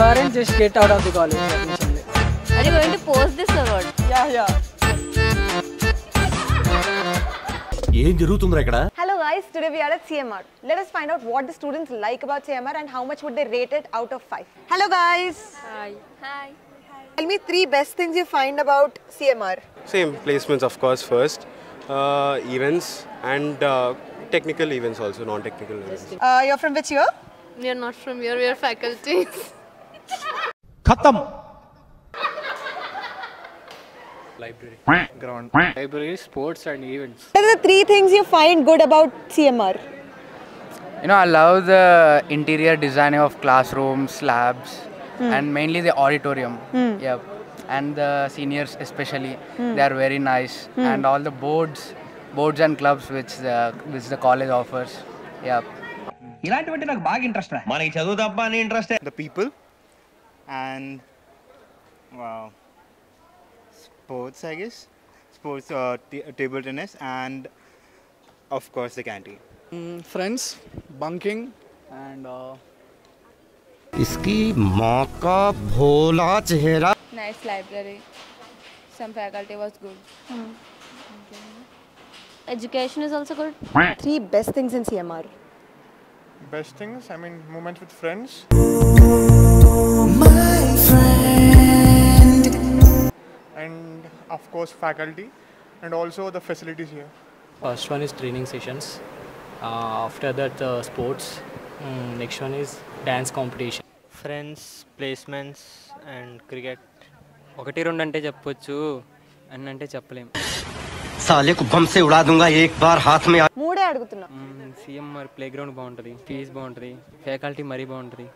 you aren't just get out of the college admission day. Are you going to post this or what? Yeah. Hello guys, today we are at CMR. Let us find out what the students like about CMR and how much would they rate it out of 5. Hello guys. Hi. Tell me 3 best things you find about CMR. Same, placements of course first, events and technical events also, non-technical events. You're from which year? We are not from here, we are faculties. Khatam. Library, ground, library, sports and events. What are the 3 things you find good about CMR? You know, I love the interior designing of classrooms, labs and mainly the auditorium. Yep. And the seniors especially, they are very nice. And all the boards and clubs which the college offers. Yep. The people and wow. Sports, I guess. Sports, table tennis, and of course the canteen. Friends, bunking, and. Iski maa ka bhola chehra. Nice library. Some faculty was good. Okay. Education is also good. 3 best things in CMR. Best things? I mean, moments with friends. My friend. And of course faculty and also the facilities here. First one is training sessions, after that sports, next one is dance competition. Friends, placements and cricket. Okati round ante cheppochu anni ante cheppalem. Saale ko bum se uda dunga ek baar haath mein mood adugutunna. CMR playground boundary, fees boundary, faculty mari boundary.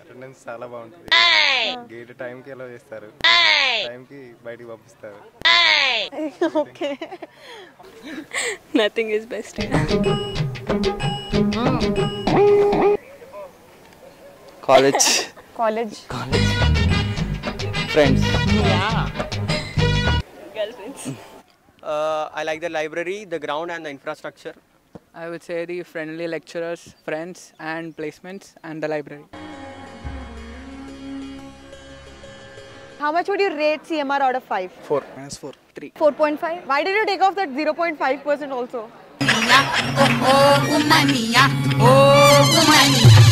Attendance sala boundary. Gate time ke allow chestaru. Time ki bayati vampistaru. Okay. Nothing is best. College. Friends. Yeah. Girlfriends. I like the library, the ground and the infrastructure. I would say the friendly lecturers, friends and placements and the library. How much would you rate CMR out of 5? 4. Minus 4. 3. 4.5. Why did you take off that 0.5% also?